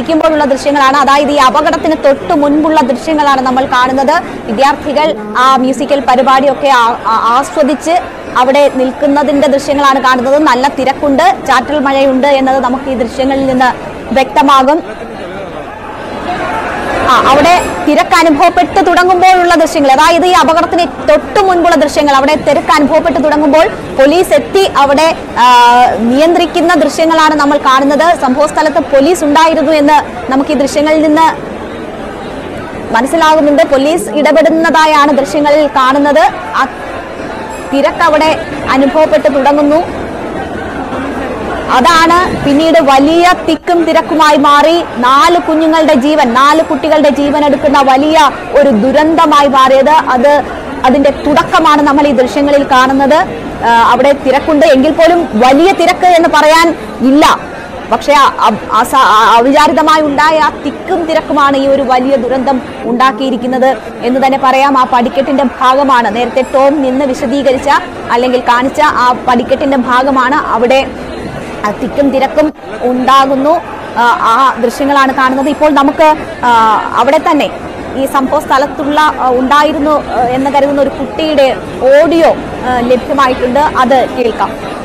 ഇരിക്കുമ്പോഴുള്ള ദൃശ്യങ്ങളാണ്. അതായത് ഈ അപകടത്തിന് തൊട്ട് മുൻപുള്ള ദൃശ്യങ്ങളാണ് നമ്മൾ കാണുന്നത്. വിദ്യാർത്ഥികൾ ആ മ്യൂസിക്കൽ പരിപാടിയൊക്കെ ആസ്വദിച്ച് അവിടെ നിൽക്കുന്നതിൻ്റെ ദൃശ്യങ്ങളാണ് കാണുന്നത്. നല്ല തിരക്കുണ്ട്, ചാറ്റൽ മഴയുണ്ട് എന്നത് നമുക്ക് ഈ ദൃശ്യങ്ങളിൽ നിന്ന് വ്യക്തമാകും. അവിടെ തിരക്ക് അനുഭവപ്പെട്ട് തുടങ്ങുമ്പോഴുള്ള ദൃശ്യങ്ങൾ, അതായത് ഈ അപകടത്തിന് തൊട്ട് മുൻപുള്ള ദൃശ്യങ്ങൾ, അവിടെ തിരക്ക് അനുഭവപ്പെട്ട് തുടങ്ങുമ്പോൾ പോലീസ് എത്തി അവിടെ നിയന്ത്രിക്കുന്ന ദൃശ്യങ്ങളാണ് നമ്മൾ കാണുന്നത്. സംഭവ സ്ഥലത്ത് പോലീസ് ഉണ്ടായിരുന്നു എന്ന് നമുക്ക് ഈ ദൃശ്യങ്ങളിൽ നിന്ന് മനസ്സിലാകുന്നുണ്ട്. പോലീസ് ഇടപെടുന്നതായാണ് ദൃശ്യങ്ങളിൽ കാണുന്നത്. ആ തിരക്ക് അവിടെ അനുഭവപ്പെട്ട് തുടങ്ങുന്നു. അതാണ് പിന്നീട് വലിയ തിക്കും തിരക്കുമായി മാറി നാല് കുട്ടികളുടെ ജീവൻ എടുക്കുന്ന വലിയ ഒരു ദുരന്തമായി മാറിയത്. അതിന്റെ തുടക്കമാണ് നമ്മൾ ഈ ദൃശ്യങ്ങളിൽ കാണുന്നത്. അവിടെ തിരക്കുണ്ട് എങ്കിൽ പോലും വലിയ തിരക്ക് എന്ന് പറയാൻ ഇല്ല. പക്ഷേ അവിചാരിതമായി ഉണ്ടായ ആ തിക്കും തിരക്കുമാണ് ഈ ഒരു വലിയ ദുരന്തം ഉണ്ടാക്കിയിരിക്കുന്നത് എന്ന് തന്നെ പറയാം. ആ പടിക്കെട്ടിന്റെ ഭാഗമാണ് നേരത്തെ ടോം നിന്ന് വിശദീകരിച്ച അല്ലെങ്കിൽ കാണിച്ച ആ പടിക്കെട്ടിന്റെ ഭാഗമാണ് അവിടെ തിക്കും തിരക്കും ഉണ്ടാകുന്നു. ആ ദൃശ്യങ്ങളാണ് കാണുന്നത്. ഇപ്പോൾ നമുക്ക് അവിടെ തന്നെ ഈ സംഭവ സ്ഥലത്തുള്ള ഉണ്ടായിരുന്നു എന്ന് കരുതുന്ന ഒരു കുട്ടിയുടെ ഓഡിയോ ലഭ്യമായിട്ടുണ്ട്, അത് കേൾക്കാം.